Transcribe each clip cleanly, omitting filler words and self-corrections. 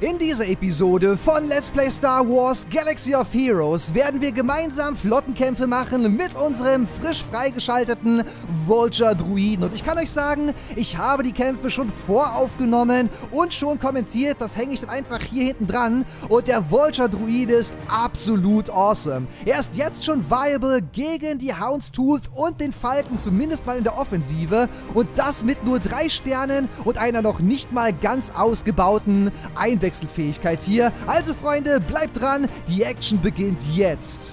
In dieser Episode von Let's Play Star Wars Galaxy of Heroes werden wir gemeinsam Flottenkämpfe machen mit unserem frisch freigeschalteten Vulture-Droiden. Und ich kann euch sagen, ich habe die Kämpfe schon voraufgenommen und schon kommentiert. Das hänge ich dann einfach hier hinten dran. Und der Vulture-Droide ist absolut awesome. Er ist jetzt schon viable gegen die Hound's Tooth und den Falken, zumindest mal in der Offensive. Und das mit nur 3 Sternen und einer noch nicht mal ganz ausgebauten Einwechslung. Wechselfähigkeit hier. Also Freunde, bleibt dran, die Action beginnt jetzt.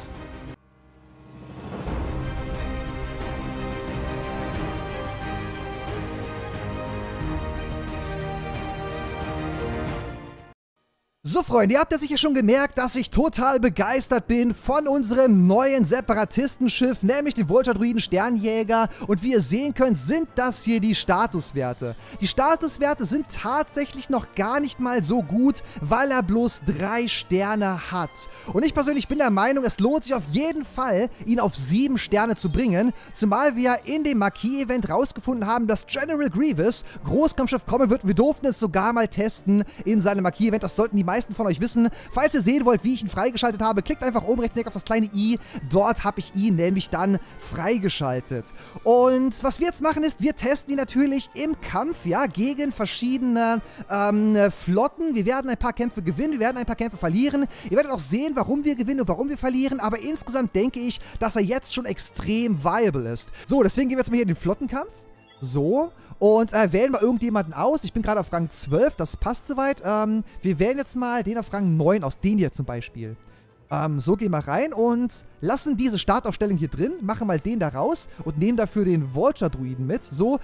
So Freunde, ihr habt ja sicher schon gemerkt, dass ich total begeistert bin von unserem neuen Separatistenschiff, nämlich dem Vulture-Droiden Sternenjäger. Und wie ihr sehen könnt, sind das hier die Statuswerte. Die Statuswerte sind tatsächlich noch gar nicht mal so gut, weil er bloß 3 Sterne hat. Und ich persönlich bin der Meinung, es lohnt sich auf jeden Fall, ihn auf 7 Sterne zu bringen. Zumal wir in dem Marquee-Event rausgefunden haben, dass General Grievous Großkampfschiff kommen wird. Wir durften es sogar mal testen in seinem Marquee-Event. Das sollten die meisten von euch wissen. Falls ihr sehen wollt, wie ich ihn freigeschaltet habe, klickt einfach oben rechts auf das kleine i. Dort habe ich ihn nämlich dann freigeschaltet. Und was wir jetzt machen ist, wir testen ihn natürlich im Kampf, ja, gegen verschiedene Flotten. Wir werden ein paar Kämpfe gewinnen, wir werden ein paar Kämpfe verlieren. Ihr werdet auch sehen, warum wir gewinnen und warum wir verlieren, aber insgesamt denke ich, dass er jetzt schon extrem viable ist. So, deswegen gehen wir jetzt mal hier in den Flottenkampf. So, und wählen wir irgendjemanden aus. Ich bin gerade auf Rang 12, das passt soweit. Wir wählen jetzt mal den auf Rang 9 aus, den hier zum Beispiel. So, gehen wir rein und lassen diese Startaufstellung hier drin, machen mal den da raus und nehmen dafür den Vulture-Droiden mit. So,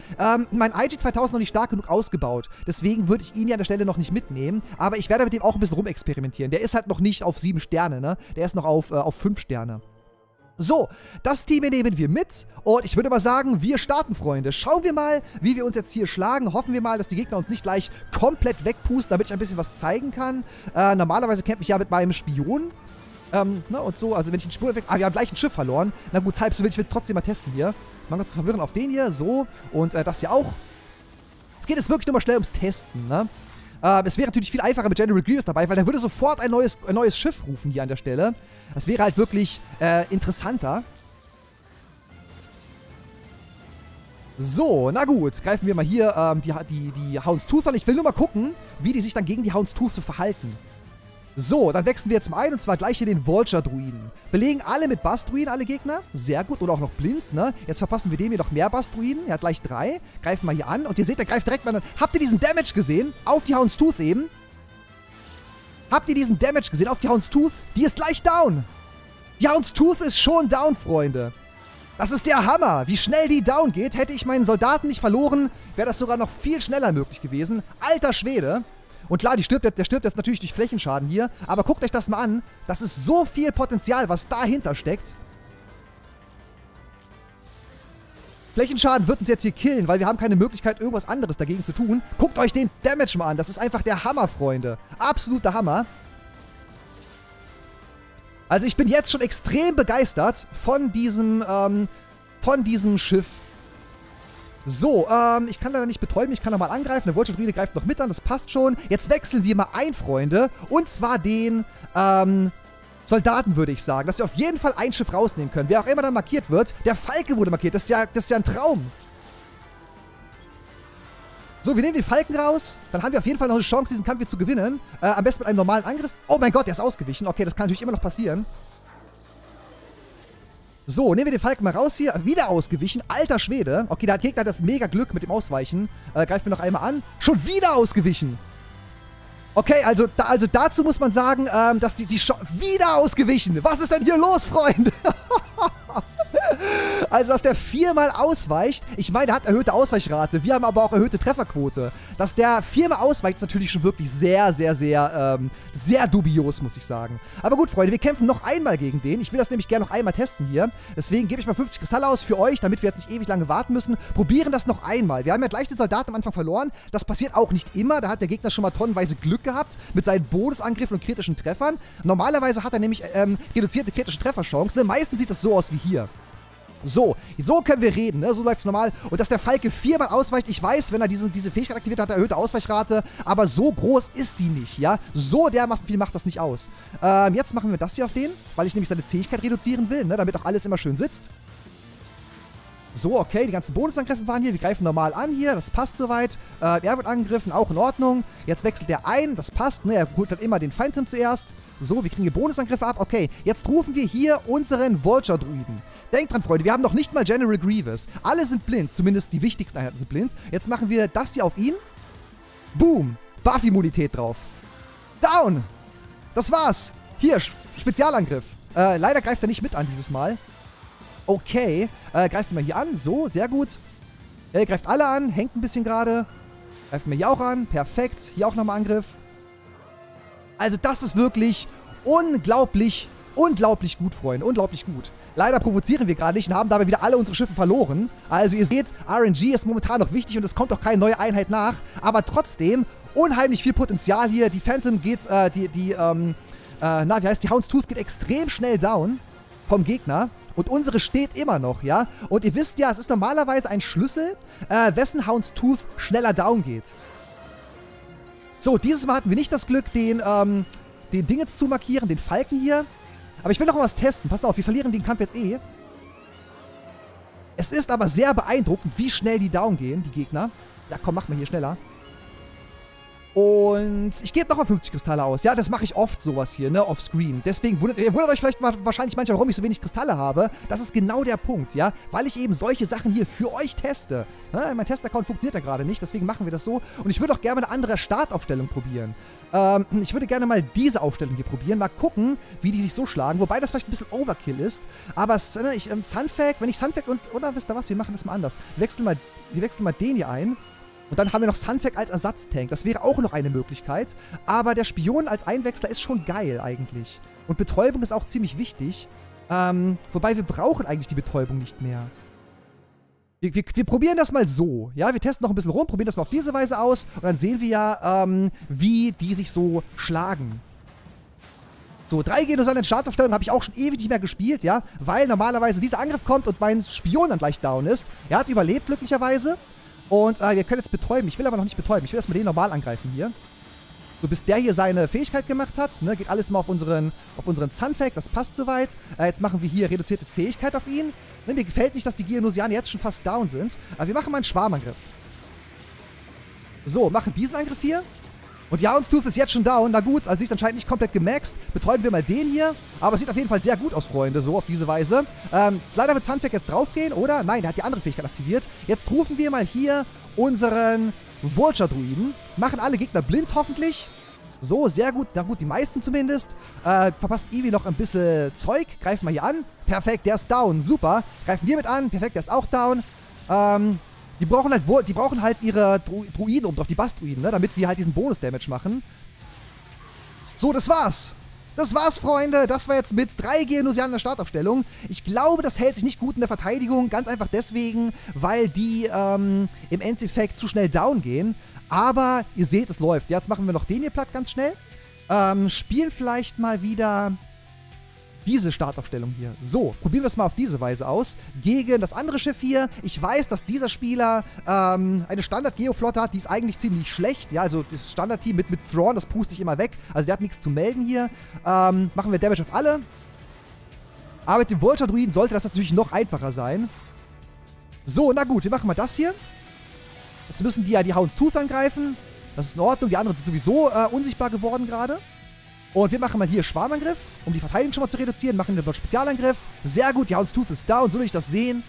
mein IG 2000 noch nicht stark genug ausgebaut, deswegen würde ich ihn ja an der Stelle noch nicht mitnehmen, aber ich werde mit dem auch ein bisschen rumexperimentieren. Der ist halt noch nicht auf 7 Sterne, ne? Der ist noch auf 5 Sterne. So, das Team nehmen wir mit und ich würde mal sagen, wir starten, Freunde. Schauen wir mal, wie wir uns jetzt hier schlagen. Hoffen wir mal, dass die Gegner uns nicht gleich komplett wegpusten, damit ich ein bisschen was zeigen kann. Normalerweise kämpfe ich ja mit meinem Spion. Und so, also wenn ich einen Spion weg... Ah, wir haben gleich ein Schiff verloren. Na gut, halb so will ich jetzt trotzdem mal testen hier. Mal ganz verwirren auf den hier, so und das hier auch. Es geht jetzt wirklich nur mal schnell ums Testen, ne? Es wäre natürlich viel einfacher mit General Grievous dabei, weil er würde sofort ein neues Schiff rufen hier an der Stelle. Das wäre halt wirklich interessanter. So, na gut, greifen wir mal hier die Hound's Tooth an. Ich will nur mal gucken, wie die sich dann gegen die Hound's Tooth so verhalten. So, dann wechseln wir jetzt mal ein, und zwar gleich hier den Vulture-Droiden. Belegen alle mit Bass-Druiden, alle Gegner. Sehr gut, oder auch noch blind, ne? Jetzt verpassen wir dem hier noch mehr Bass-Druiden. Er hat gleich 3. Greifen wir hier an, und ihr seht, der greift direkt mal an. Habt ihr diesen Damage gesehen? Auf die Hound's Tooth eben. Habt ihr diesen Damage gesehen? Auf die Hound's Tooth? Die ist gleich down. Die Hound's Tooth ist schon down, Freunde. Das ist der Hammer. Wie schnell die down geht. Hätte ich meinen Soldaten nicht verloren, wäre das sogar noch viel schneller möglich gewesen. Alter Schwede. Und klar, der stirbt jetzt natürlich durch Flächenschaden hier. Aber guckt euch das mal an. Das ist so viel Potenzial, was dahinter steckt. Flächenschaden wird uns jetzt hier killen, weil wir haben keine Möglichkeit, irgendwas anderes dagegen zu tun. Guckt euch den Damage mal an. Das ist einfach der Hammer, Freunde. Absoluter Hammer. Also ich bin jetzt schon extrem begeistert von diesem Schiff. So, ich kann leider nicht betäuben, ich kann nochmal angreifen. Der Vulture-Droide greift noch mit an, das passt schon. Jetzt wechseln wir mal ein, Freunde. Und zwar den, Soldaten, würde ich sagen. Dass wir auf jeden Fall ein Schiff rausnehmen können. Wer auch immer dann markiert wird. Der Falke wurde markiert, das ist ja ein Traum. So, wir nehmen den Falken raus. Dann haben wir auf jeden Fall noch eine Chance, diesen Kampf hier zu gewinnen. Am besten mit einem normalen Angriff. Oh mein Gott, der ist ausgewichen. Okay, das kann natürlich immer noch passieren. So, nehmen wir den Falken mal raus hier. Wieder ausgewichen. Alter Schwede. Okay, der Gegner hat das mega Glück mit dem Ausweichen. Greifen wir noch einmal an. Schon wieder ausgewichen. Okay, also dazu muss man sagen, dass die wieder ausgewichen. Was ist denn hier los, Freunde? Also, dass der 4-mal ausweicht. Ich meine, er hat erhöhte Ausweichrate. Wir haben aber auch erhöhte Trefferquote. Dass der 4-mal ausweicht, ist natürlich schon wirklich sehr, sehr, sehr, sehr dubios, muss ich sagen. Aber gut, Freunde, wir kämpfen noch einmal gegen den. Ich will das nämlich gerne noch einmal testen hier. Deswegen gebe ich mal 50 Kristalle aus für euch, damit wir jetzt nicht ewig lange warten müssen. Probieren das noch einmal. Wir haben ja gleich den Soldaten am Anfang verloren. Das passiert auch nicht immer. Da hat der Gegner schon mal tonnenweise Glück gehabt mit seinen Bonusangriffen und kritischen Treffern. Normalerweise hat er nämlich reduzierte kritische Trefferchancen. Meistens sieht das so aus wie hier. So können wir reden, ne? So läuft es normal. Und dass der Falke viermal ausweicht, ich weiß, wenn er diese Fähigkeit aktiviert hat, erhöhte Ausweichrate, aber so groß ist die nicht, ja? So dermaßen viel macht das nicht aus. Jetzt machen wir das hier auf den, weil ich nämlich seine Zähigkeit reduzieren will, ne? Damit auch alles immer schön sitzt. So, okay, die ganzen Bonusangriffe waren hier, wir greifen normal an hier, das passt soweit. Er wird angegriffen, auch in Ordnung. Jetzt wechselt er ein, das passt, ne? Er holt dann immer den Phantom zuerst. So, wir kriegen hier Bonusangriffe ab. Okay, jetzt rufen wir hier unseren Vulture-Droiden. Denkt dran, Freunde, wir haben noch nicht mal General Grievous. Alle sind blind, zumindest die wichtigsten Einheiten sind blind. Jetzt machen wir das hier auf ihn. Boom, Buff-Immunität drauf. Down, das war's. Hier, Spezialangriff. Leider greift er nicht mit an dieses Mal. Okay, greifen wir hier an. So, sehr gut. Er greift alle an, hängt ein bisschen gerade. Greifen wir hier auch an, perfekt. Hier auch nochmal Angriff. Also das ist wirklich unglaublich gut, Freunde. Unglaublich gut. Leider provozieren wir gerade nicht und haben dabei wieder alle unsere Schiffe verloren. Also ihr seht, RNG ist momentan noch wichtig und es kommt auch keine neue Einheit nach. Aber trotzdem, unheimlich viel Potenzial hier. Die Phantom geht, die Hound's Tooth geht extrem schnell down vom Gegner. Und unsere steht immer noch, ja? Und ihr wisst ja, es ist normalerweise ein Schlüssel, wessen Hound's Tooth schneller down geht. So, dieses Mal hatten wir nicht das Glück, den Dingens zu markieren, den Falken hier. Aber ich will noch was testen. Pass auf, wir verlieren den Kampf jetzt eh. Es ist aber sehr beeindruckend, wie schnell die down gehen, die Gegner. Ja, komm, mach mal hier schneller. Und ich gebe nochmal 50 Kristalle aus. Ja, das mache ich oft, sowas hier, ne, offscreen. Deswegen wundert euch vielleicht wahrscheinlich manchmal, warum ich so wenig Kristalle habe. Das ist genau der Punkt, ja, weil ich eben solche Sachen hier für euch teste. Ne? Mein Testaccount funktioniert ja gerade nicht, deswegen machen wir das so. Und ich würde auch gerne eine andere Startaufstellung probieren. Ich würde gerne mal diese Aufstellung hier probieren. Mal gucken, wie die sich so schlagen. Wobei das vielleicht ein bisschen Overkill ist. Aber Sun Fac, wenn ich Sun Fac und, oder wisst ihr was, wir machen das mal anders. Wir wechseln mal den hier ein. Und dann haben wir noch Sun Fac als Ersatztank. Das wäre auch noch eine Möglichkeit. Aber der Spion als Einwechsler ist schon geil eigentlich. Und Betäubung ist auch ziemlich wichtig. Wobei wir brauchen eigentlich die Betäubung nicht mehr. Wir probieren das mal so. Ja, wir testen noch ein bisschen rum, probieren das mal auf diese Weise aus. Und dann sehen wir ja, wie die sich so schlagen. So, 3 Geonosianer in Startaufstellung habe ich auch schon ewig nicht mehr gespielt, ja. Weil normalerweise dieser Angriff kommt und mein Spion dann gleich down ist. Er hat überlebt glücklicherweise. Und wir können jetzt betäuben. Ich will aber noch nicht betäuben. Ich will erstmal den normal angreifen hier. So, bis der hier seine Fähigkeit gemacht hat. Ne, geht alles mal auf unseren Sun Fac. Das passt soweit. Jetzt machen wir hier reduzierte Zähigkeit auf ihn. Ne, mir gefällt nicht, dass die Geonosianer jetzt schon fast down sind. Aber wir machen mal einen Schwarmangriff. So, machen diesen Angriff hier. Und ja, Hound's Tooth ist jetzt schon down. Na gut, also sie ist anscheinend nicht komplett gemaxt. Betäuben wir mal den hier. Aber es sieht auf jeden Fall sehr gut aus, Freunde. So, auf diese Weise. Leider wird Sun Fac jetzt draufgehen, oder? Nein, er hat die andere Fähigkeit aktiviert. Jetzt rufen wir mal hier unseren Vulture-Druiden. Machen alle Gegner blind, hoffentlich. So, sehr gut. Na gut, die meisten zumindest. Verpasst Eevee noch ein bisschen Zeug. Greifen wir hier an. Perfekt, der ist down. Super. Greifen wir mit an. Perfekt, der ist auch down. Die brauchen halt ihre Druiden oben drauf, die Bass-Druiden, ne? Damit wir halt diesen Bonus-Damage machen. So, das war's. Das war's, Freunde. Das war jetzt mit 3 Geonosianern in der Startaufstellung. Ich glaube, das hält sich nicht gut in der Verteidigung. Ganz einfach deswegen, weil die im Endeffekt zu schnell down gehen. Aber ihr seht, es läuft. Jetzt machen wir noch den hier platt ganz schnell. Spielen vielleicht mal wieder diese Startaufstellung hier. So, probieren wir es mal auf diese Weise aus. Gegen das andere Schiff hier. Ich weiß, dass dieser Spieler eine Standard-Geo-Flotte hat. Die ist eigentlich ziemlich schlecht. Ja, also das Standard-Team mit Thrawn, das puste ich immer weg. Also der hat nichts zu melden hier. Machen wir Damage auf alle. Aber mit dem Vulture-Druiden sollte das natürlich noch einfacher sein. So, na gut, wir machen mal das hier. Jetzt müssen die ja die Hound's Tooth angreifen. Das ist in Ordnung. Die anderen sind sowieso unsichtbar geworden gerade. Und wir machen mal hier Schwarmangriff, um die Verteidigung schon mal zu reduzieren. Machen einen Spezialangriff. Sehr gut, die Hound's Tooth ist down, so will ich das sehen.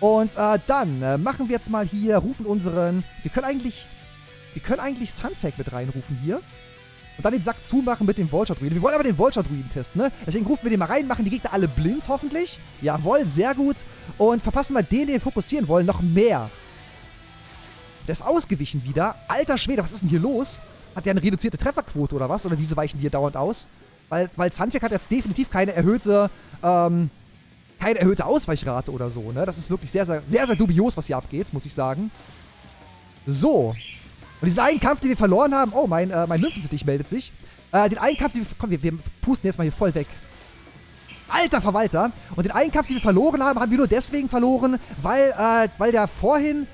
Und dann machen wir jetzt mal hier, rufen unseren... Wir können eigentlich Sun Fac mit reinrufen hier. Und dann den Sack zumachen mit dem Vulture-Druiden. Wir wollen aber den Vulture-Druiden testen, ne? Deswegen rufen wir den mal rein, machen die Gegner alle blind, hoffentlich. Jawohl, sehr gut. Und verpassen mal den wir fokussieren wollen, noch mehr. Der ist ausgewichen wieder. Alter Schwede, was ist denn hier los? Hat der eine reduzierte Trefferquote oder was? Oder wieso weichen die hier dauernd aus? Weil Sun Fac hat jetzt definitiv keine erhöhte Ausweichrate oder so, ne? Das ist wirklich sehr, sehr dubios, was hier abgeht, muss ich sagen. So. Und diesen einen Kampf, den wir verloren haben... Oh, mein Lymphensittich meldet sich. Den einen Kampf, den wir... Komm, wir pusten jetzt mal hier voll weg. Alter Verwalter. Und den einen Kampf, den wir verloren haben, haben wir nur deswegen verloren, weil da vorhin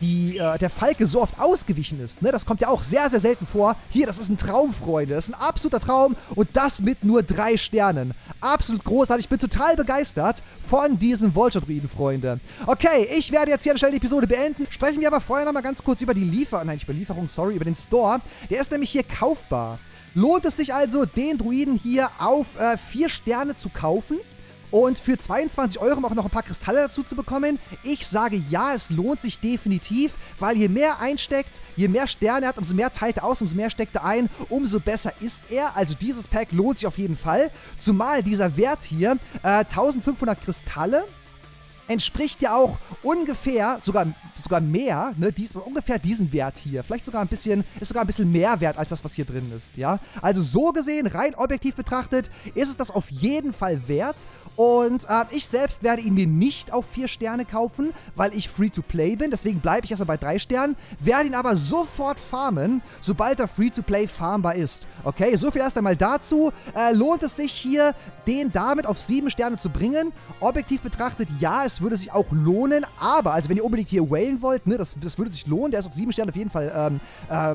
der Falke so oft ausgewichen ist. Ne? Das kommt ja auch sehr, sehr selten vor. Hier, das ist ein Traum, Freunde. Das ist ein absoluter Traum. Und das mit nur 3 Sternen. Absolut großartig. Ich bin total begeistert von diesen Vulture-Droiden, Freunde. Okay, ich werde jetzt hier an der Stelle die Episode beenden. Sprechen wir aber vorher nochmal ganz kurz über die über den Store. Der ist nämlich hier kaufbar. Lohnt es sich also, den Droiden hier auf 4 Sterne zu kaufen? Und für 22 € auch noch ein paar Kristalle dazu zu bekommen? Ich sage ja, es lohnt sich definitiv, weil je mehr einsteckt, je mehr Sterne hat, umso mehr teilt er aus, umso mehr steckt er ein, umso besser ist er. Also dieses Pack lohnt sich auf jeden Fall. Zumal dieser Wert hier, 1500 Kristalle, entspricht ja auch ungefähr, sogar mehr, ne, ungefähr diesem Wert hier. Vielleicht sogar ein bisschen, ist sogar ein bisschen mehr wert als das, was hier drin ist, ja. Also so gesehen, rein objektiv betrachtet, ist es das auf jeden Fall wert. Und ich selbst werde ihn mir nicht auf 4 Sterne kaufen, weil ich Free-to-Play bin. Deswegen bleibe ich erstmal bei 3 Sternen, werde ihn aber sofort farmen, sobald er Free-to-Play farmbar ist. Okay, so viel erst einmal dazu. Lohnt es sich hier, den damit auf 7 Sterne zu bringen? Objektiv betrachtet, ja, es würde sich auch lohnen, aber, also wenn ihr unbedingt hier whalen wollt, ne, das würde sich lohnen. Der ist auf 7 Sterne auf jeden Fall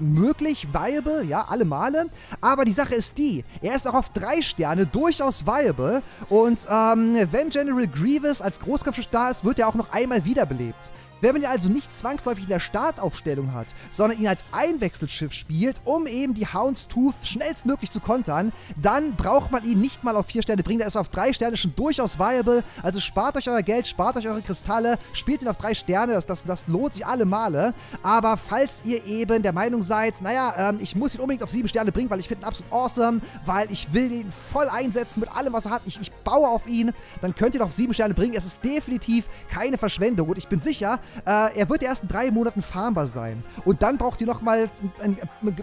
möglich, viable, ja, alle Male. Aber die Sache ist die, er ist auch auf 3 Sterne durchaus viable und, wenn General Grievous als Großkampfschiff da ist, wird er auch noch einmal wiederbelebt. Wenn man ihn also nicht zwangsläufig in der Startaufstellung hat, sondern ihn als Einwechselschiff spielt, um eben die Hound's Tooth schnellstmöglich zu kontern, dann braucht man ihn nicht mal auf 4 Sterne bringen. Er ist auf 3 Sterne schon durchaus viable. Also spart euch euer Geld, spart euch eure Kristalle, spielt ihn auf 3 Sterne. Das lohnt sich alle Male. Aber falls ihr eben der Meinung seid, naja, ich muss ihn unbedingt auf 7 Sterne bringen, weil ich finde ihn absolut awesome, weil ich will ihn voll einsetzen mit allem, was er hat. Ich baue auf ihn. Dann könnt ihr ihn auf 7 Sterne bringen. Es ist definitiv keine Verschwendung. Und ich bin sicher, er wird erst in 3 Monaten farmbar sein. Und dann braucht ihr nochmal ein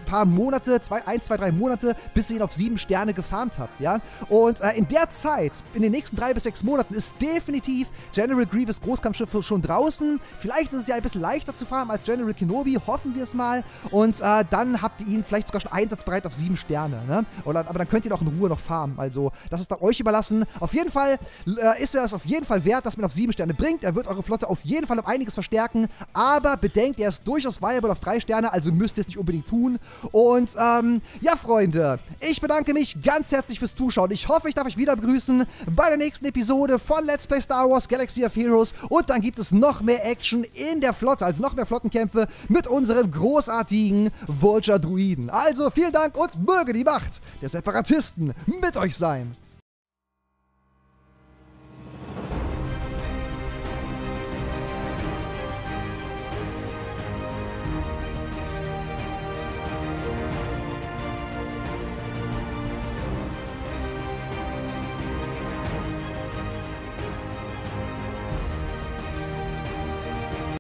paar Monate, 1, 2, 3 Monate, bis ihr ihn auf 7 Sterne gefarmt habt, ja? Und in der Zeit, in den nächsten 3 bis 6 Monaten, ist definitiv General Grievous Großkampfschiff schon draußen. Vielleicht ist es ja ein bisschen leichter zu farmen als General Kenobi, hoffen wir es mal. Und dann habt ihr ihn vielleicht sogar schon einsatzbereit auf 7 Sterne, ne? Aber dann könnt ihr ihn auch in Ruhe noch farmen. Also, das ist dann euch überlassen. Auf jeden Fall ist er es auf jeden Fall wert, dass man ihn auf 7 Sterne bringt. Er wird eure Flotte auf jeden Fall um einiges verstärken, aber bedenkt, er ist durchaus viable auf 3 Sterne, also müsst ihr es nicht unbedingt tun. Und, ja, Freunde, ich bedanke mich ganz herzlich fürs Zuschauen. Ich hoffe, ich darf euch wieder begrüßen bei der nächsten Episode von Let's Play Star Wars Galaxy of Heroes und dann gibt es noch mehr Action in der Flotte, also noch mehr Flottenkämpfe mit unserem großartigen Vulture-Droiden. Also, vielen Dank und möge die Macht der Separatisten mit euch sein.